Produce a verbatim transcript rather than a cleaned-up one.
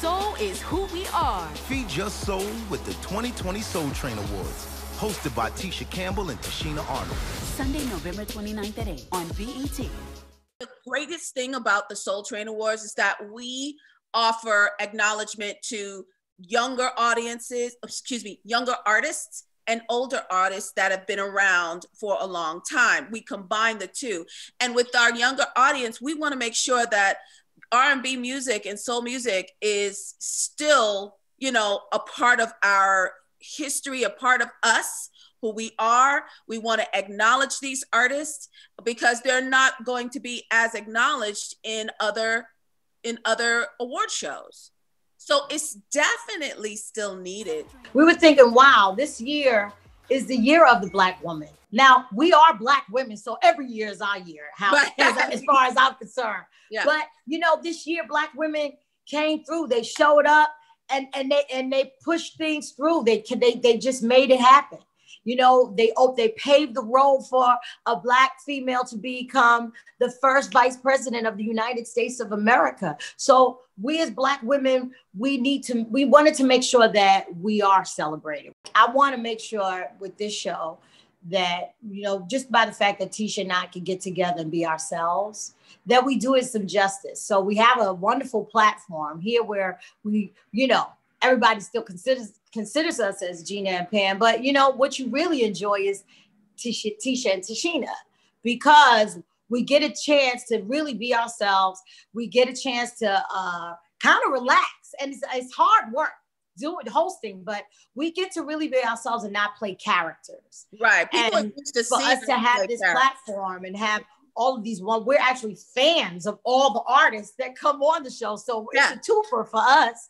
Soul is who we are. Feed your soul with the twenty twenty Soul Train Awards, hosted by Tisha Campbell and Tichina Arnold. Sunday, November twenty-ninth at eight on B E T. The greatest thing about the Soul Train Awards is that we offer acknowledgement to younger audiences, excuse me, younger artists and older artists that have been around for a long time. We combine the two. And with our younger audience, we want to make sure that R and B music and soul music is still, you know, a part of our history, a part of us, who we are. We want to acknowledge these artists because they're not going to be as acknowledged in other, in other award shows. So it's definitely still needed. We were thinking, wow, this year is the year of the Black woman. Now, we are Black women, so every year is our year, how, but, as, as far as I'm concerned. Yeah. But, you know, this year, Black women came through. They showed up, and, and, they, and they pushed things through. They, they, they just made it happen. You know, they, they paved the road for a Black female to become the first vice president of the United States of America. So we as Black women, we need to, we wanted to make sure that we are celebrated. I want to make sure with this show that, you know, just by the fact that Tisha and I can get together and be ourselves, that we do it some justice. So we have a wonderful platform here where we, you know, everybody still considers considers us as Gina and Pam, but you know what you really enjoy is Tisha, Tisha and Tichina, because we get a chance to really be ourselves. We get a chance to uh, kind of relax, and it's, it's hard work doing hosting, but we get to really be ourselves and not play characters. Right. People and used to for us to have this characters. platform and have all of these one, we're actually fans of all the artists that come on the show. So yeah. It's a twofer for us.